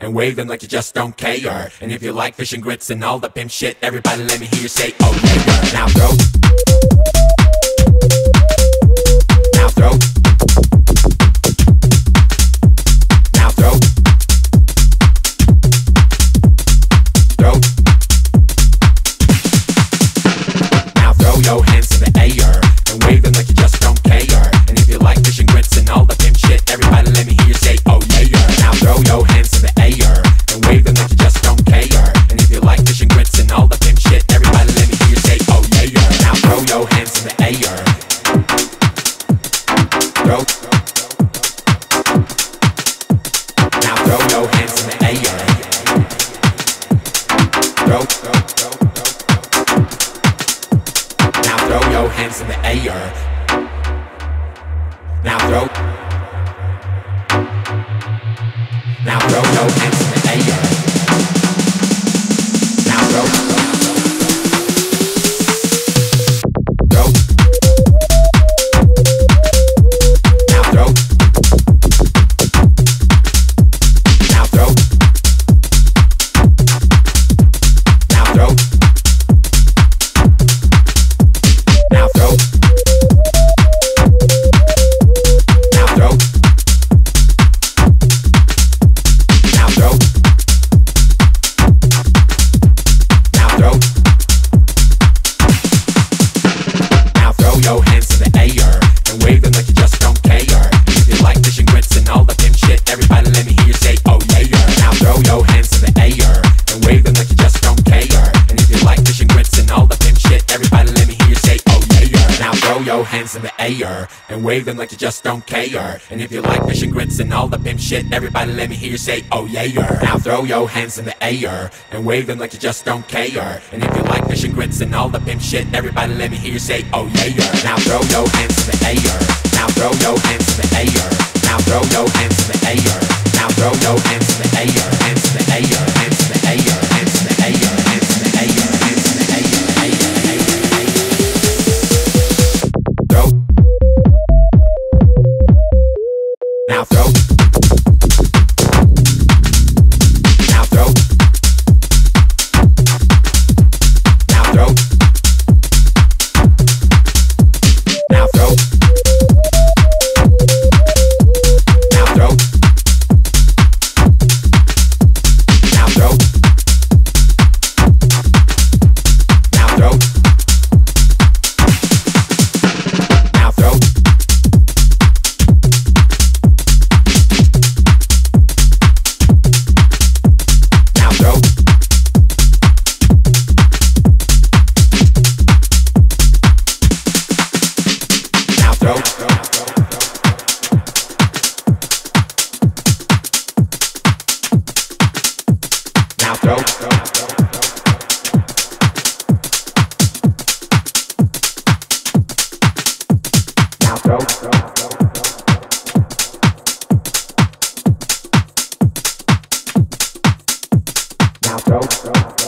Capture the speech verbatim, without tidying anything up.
And wave them like you just don't care. And if you like fish and grits and all the pimp shit, everybody let me hear you say, oh yeah. Now throw. Now throw. Now throw. Throw. Now throw your hands in the air and wave them like you just don't care. And if you like fish and grits and all the pimp shit, everybody let me hear you say, oh yeah. Now throw your hands in the air and wave them like you just don't care. And if you like fish and grits and all the pimp shit, everybody let me hear you say, oh yeah. Now throw your hands in the air. Throw. Now throw your hands in the air. Throw. Now throw your hands in the air. Now throw. Now throw your hands in the air. Now throw. Throw. Now throw. Now throw. Now throw. Now throw. Now throw. Hands in the air and wave them like you just don't care. And if you like fish and grits and all the pimp shit, everybody let me hear you say, oh yeah. Now throw your hands in the air and wave them like you just don't care. And if you like fish and grits and all the pimp shit, everybody let me hear you say, oh yeah. Now throw your hands in the air. Now throw your hands in the air. Now throw your hands in the air. Now throw your hands in the air. Hands in the air. Hands in the air. Hands in the air. Hands in the air. Hands in the air. Now throw. Now throw. Now throw. Now throw. Now throw. Now throw. Now throw. Now throw. Now throw.